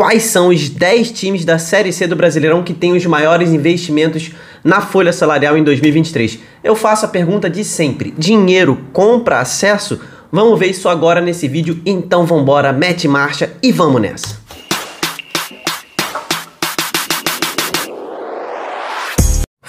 quais são os 10 times da Série C do Brasileirão que têm os maiores investimentos na folha salarial em 2023. Eu faço a pergunta de sempre: dinheiro compra acesso? Vamos ver isso agora nesse vídeo, então vambora, mete marcha e vamos nessa!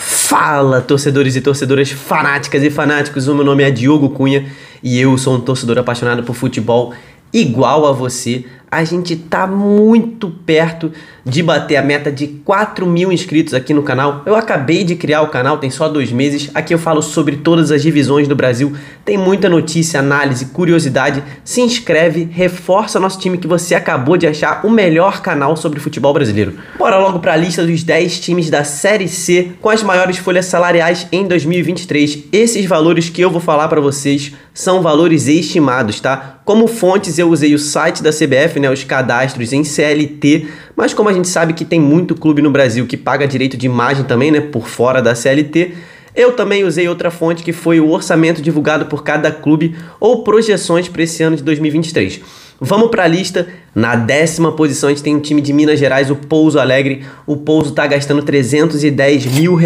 Fala, torcedores e torcedoras, fanáticas e fanáticos, o meu nome é Diogo Cunha e eu sou um torcedor apaixonado por futebol igual a você. A gente tá muito perto de bater a meta de 4 mil inscritos aqui no canal. Eu acabei de criar o canal, tem só 2 meses. Aqui eu falo sobre todas as divisões do Brasil. Tem muita notícia, análise, curiosidade. Se inscreve, reforça nosso time que você acabou de achar o melhor canal sobre futebol brasileiro. Bora logo para a lista dos 10 times da Série C com as maiores folhas salariais em 2023. Esses valores que eu vou falar para vocês são valores estimados, tá? Como fontes eu usei o site da CBF, né, os cadastros em CLT, mas como a gente sabe que tem muito clube no Brasil que paga direito de imagem também, né, por fora da CLT, eu também usei outra fonte que foi o orçamento divulgado por cada clube ou projeções para esse ano de 2023. Vamos para a lista. Na 10ª posição a gente tem um time de Minas Gerais, o Pouso Alegre. O Pouso tá gastando R$310 mil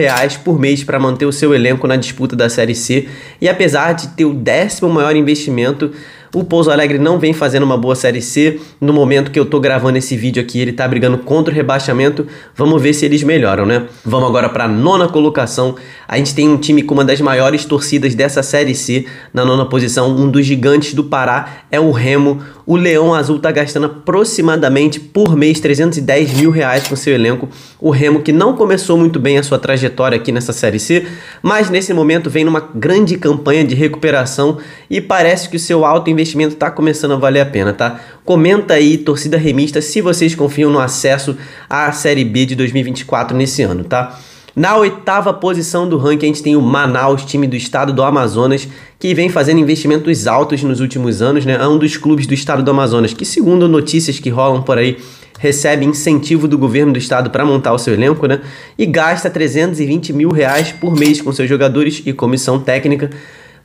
por mês para manter o seu elenco na disputa da Série C. E apesar de ter o 10º maior investimento, o Pouso Alegre não vem fazendo uma boa Série C. No momento que eu tô gravando esse vídeo aqui, ele tá brigando contra o rebaixamento. Vamos ver se eles melhoram, né? Vamos agora para a 9ª colocação. A gente tem um time com uma das maiores torcidas dessa Série C. Na 9ª posição, um dos gigantes do Pará é o Remo. O Leão Azul tá gastando aproximadamente por mês R$310 mil com seu elenco. O Remo, que não começou muito bem a sua trajetória aqui nessa Série C, mas nesse momento vem numa grande campanha de recuperação e parece que o seu alto investimento tá começando a valer a pena, tá? Comenta aí, torcida remista, se vocês confiam no acesso à Série B de 2024 nesse ano, tá? Na 8ª posição do ranking a gente tem o Manaus, time do estado do Amazonas, que vem fazendo investimentos altos nos últimos anos, né? É um dos clubes do estado do Amazonas que, segundo notícias que rolam por aí, recebe incentivo do governo do estado para montar o seu elenco, né? E gasta R$320 mil por mês com seus jogadores e comissão técnica,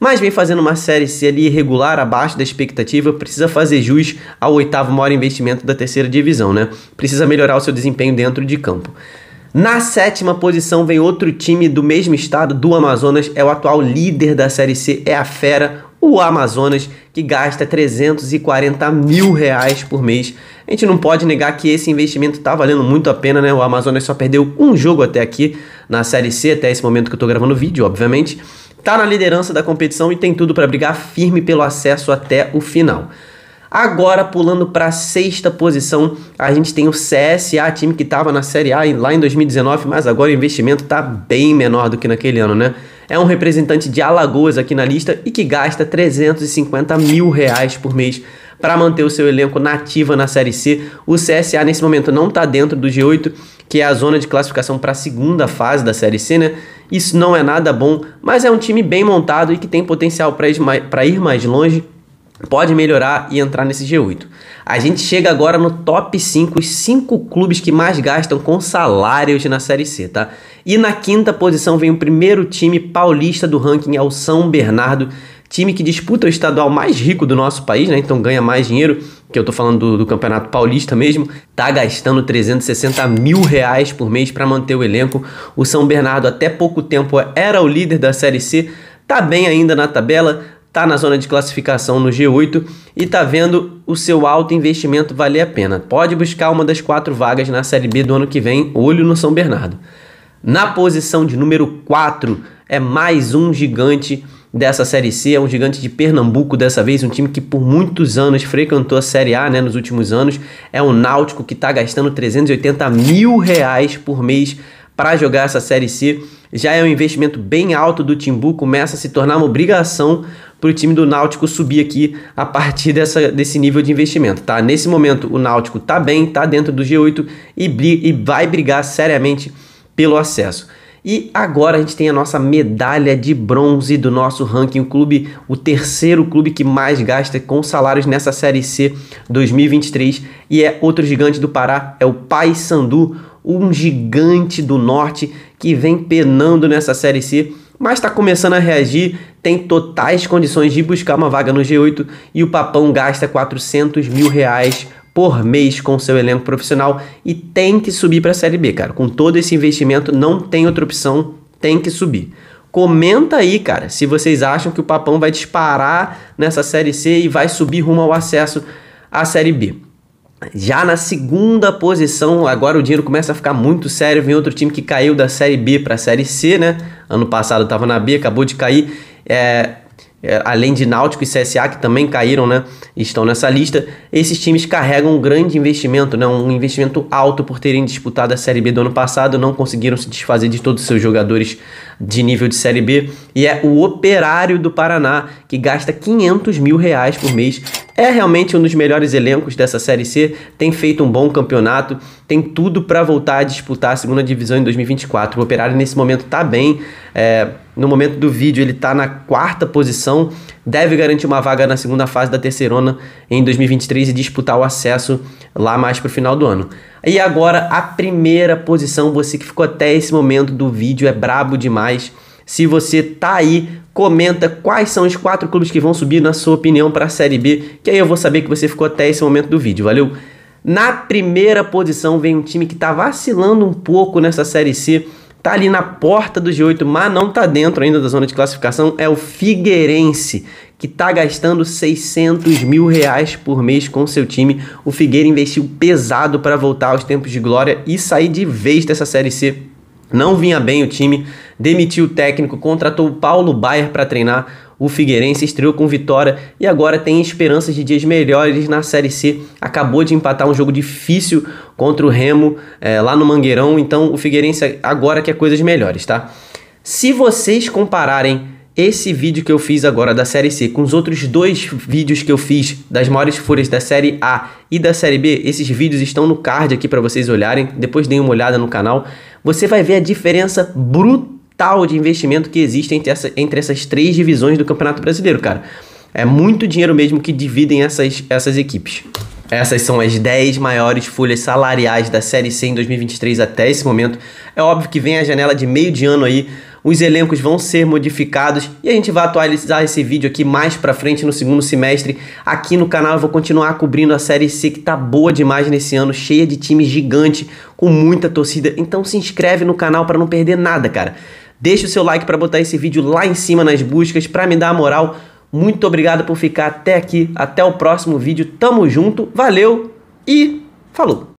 mas vem fazendo uma Série C ali irregular, abaixo da expectativa. Precisa fazer jus ao 8º maior investimento da 3ª divisão, né? Precisa melhorar o seu desempenho dentro de campo. Na 7ª posição vem outro time do mesmo estado do Amazonas, é o atual líder da Série C, é a fera, o Amazonas, que gasta R$340 mil por mês. A gente não pode negar que esse investimento tá valendo muito a pena, né? O Amazonas só perdeu um jogo até aqui na Série C, até esse momento que eu tô gravando o vídeo, obviamente. Tá na liderança da competição e tem tudo para brigar firme pelo acesso até o final. Agora, pulando para a 6ª posição, a gente tem o CSA, time que estava na Série A lá em 2019, mas agora o investimento está bem menor do que naquele ano, né? É um representante de Alagoas aqui na lista e que gasta R$350 mil por mês para manter o seu elenco nativo na Série C. O CSA, nesse momento, não está dentro do G8, que é a zona de classificação para a 2ª fase da Série C, né? Isso não é nada bom, mas é um time bem montado e que tem potencial para ir mais longe. Pode melhorar e entrar nesse G8. A gente chega agora no top 5, os 5 clubes que mais gastam com salários na Série C, tá? E na 5ª posição vem o primeiro time paulista do ranking, é o São Bernardo, time que disputa o estadual mais rico do nosso país, né? Então ganha mais dinheiro, que eu tô falando do Campeonato Paulista mesmo. Tá gastando R$360 mil por mês para manter o elenco. O São Bernardo até pouco tempo era o líder da Série C, tá bem ainda na tabela, tá na zona de classificação no G8 e tá vendo o seu alto investimento valer a pena. Pode buscar uma das 4 vagas na Série B do ano que vem, olho no São Bernardo. Na posição de número 4 é mais um gigante dessa Série C, é um gigante de Pernambuco dessa vez, um time que por muitos anos frequentou a Série A, né, nos últimos anos. É o Náutico, que tá gastando R$380 mil por mês para jogar essa Série C. Já é um investimento bem alto do Timbu, começa a se tornar uma obrigação para o time do Náutico subir aqui a partir desse nível de investimento, tá? Nesse momento o Náutico tá bem, tá dentro do G8 e vai brigar seriamente pelo acesso. E agora a gente tem a nossa medalha de bronze do nosso ranking, o terceiro clube que mais gasta com salários nessa Série C 2023, e é outro gigante do Pará, é o Paysandu, um gigante do norte que vem penando nessa Série C, mas está começando a reagir, tem totais condições de buscar uma vaga no G8, e o Papão gasta R$400 mil por mês com seu elenco profissional e tem que subir para a Série B, cara. Com todo esse investimento, não tem outra opção, tem que subir. Comenta aí, cara, se vocês acham que o Papão vai disparar nessa Série C e vai subir rumo ao acesso à Série B. Já na segunda posição, agora o dinheiro começa a ficar muito sério, vem outro time que caiu da Série B para a Série C, né? Ano passado estava na B, acabou de cair, além de Náutico e CSA, que também caíram, né? Estão nessa lista. Esses times carregam um grande investimento, né? Um investimento alto por terem disputado a Série B do ano passado, não conseguiram se desfazer de todos os seus jogadores de nível de Série B, e é o Operário do Paraná, que gasta R$500 mil por mês. É realmente um dos melhores elencos dessa Série C, tem feito um bom campeonato, tem tudo para voltar a disputar a segunda divisão em 2024. O Operário nesse momento está bem, no momento do vídeo ele está na quarta posição, deve garantir uma vaga na segunda fase da terceirona em 2023 e disputar o acesso lá mais para o final do ano. E agora a primeira posição, você que ficou até esse momento do vídeo é brabo demais. Se você tá aí, comenta quais são os 4 clubes que vão subir na sua opinião para a Série B, que aí eu vou saber que você ficou até esse momento do vídeo, valeu? Na primeira posição vem um time que tá vacilando um pouco nessa Série C, tá ali na porta do G8, mas não tá dentro ainda da zona de classificação, é o Figueirense, que tá gastando R$600 mil por mês com seu time. O Figueira investiu pesado para voltar aos tempos de glória e sair de vez dessa Série C. Não vinha bem o time, demitiu o técnico, contratou o Paulo Bayer para treinar o Figueirense, estreou com vitória e agora tem esperanças de dias melhores na Série C. Acabou de empatar um jogo difícil contra o Remo lá no Mangueirão, então o Figueirense agora quer coisas melhores, tá? Se vocês compararem esse vídeo que eu fiz agora da Série C com os outros 2 vídeos que eu fiz das maiores fúrias da Série A e da Série B, esses vídeos estão no card aqui para vocês olharem, depois deem uma olhada no canal, você vai ver a diferença brutal de investimento que existe entre essas 3 divisões do Campeonato Brasileiro, cara. É muito dinheiro mesmo que dividem essas equipes. Essas são as 10 maiores folhas salariais da Série C em 2023 até esse momento. É óbvio que vem a janela de meio de ano aí, os elencos vão ser modificados e a gente vai atualizar esse vídeo aqui mais pra frente no segundo semestre. Aqui no canal eu vou continuar cobrindo a Série C, que tá boa demais nesse ano, cheia de times gigantes, com muita torcida. Então se inscreve no canal pra não perder nada, cara. Deixa o seu like pra botar esse vídeo lá em cima nas buscas pra me dar a moral. Muito obrigado por ficar até aqui, até o próximo vídeo, tamo junto, valeu e falou!